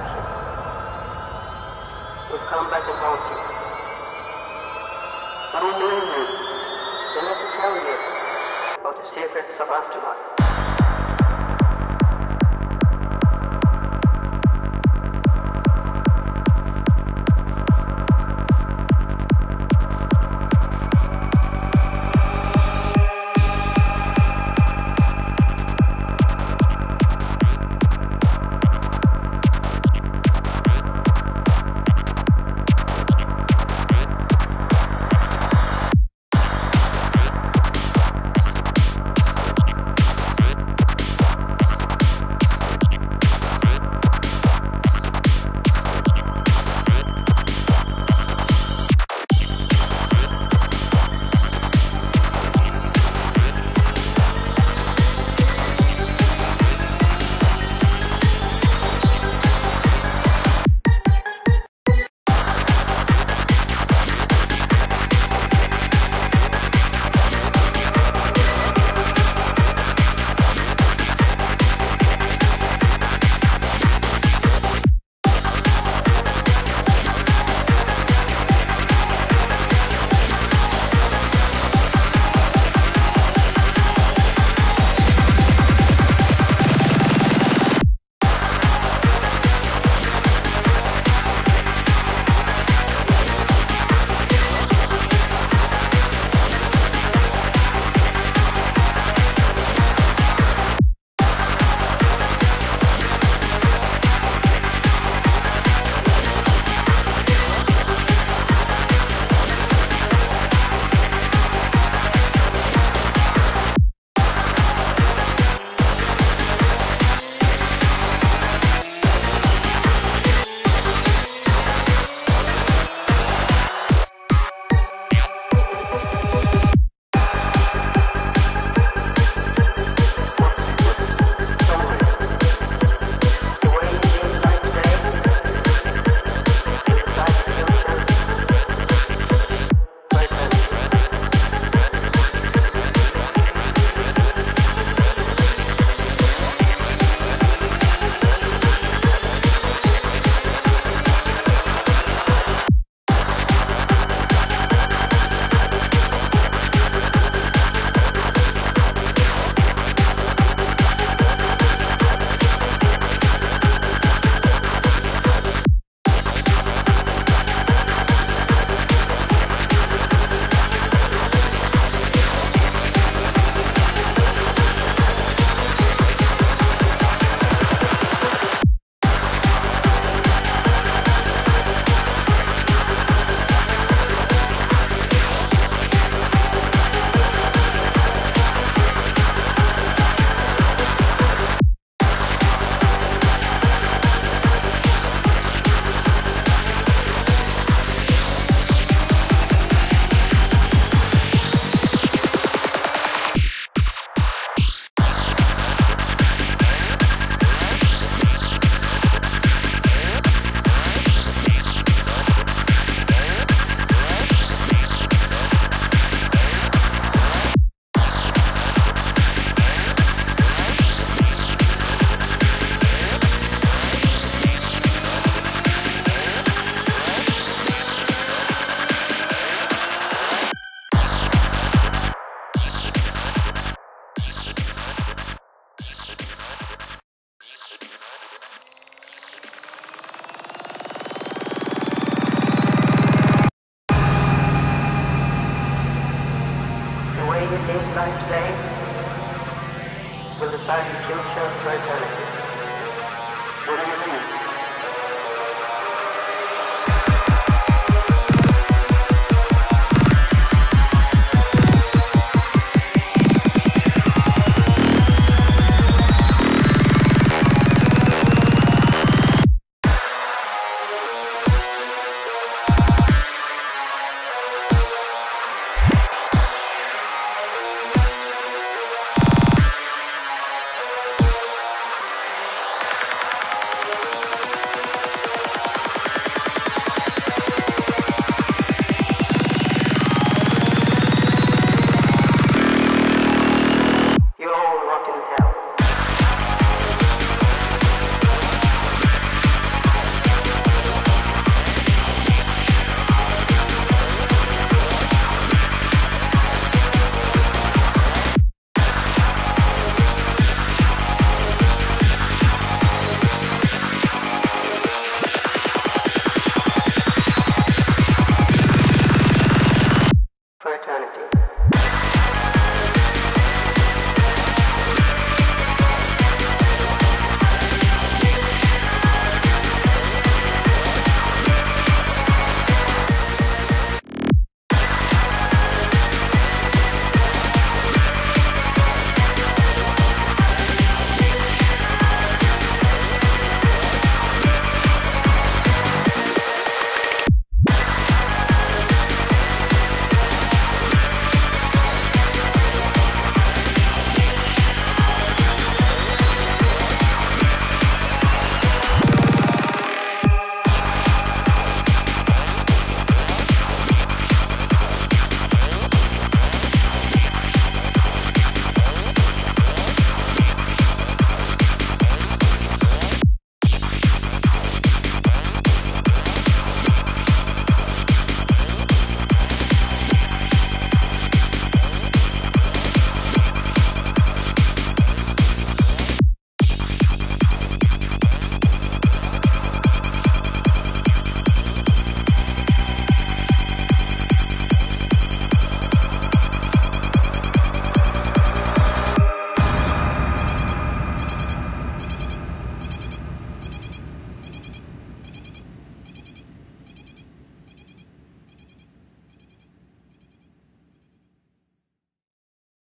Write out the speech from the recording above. action will come back upon you. Unknowingly, they want to tell you about the secrets of afterlife.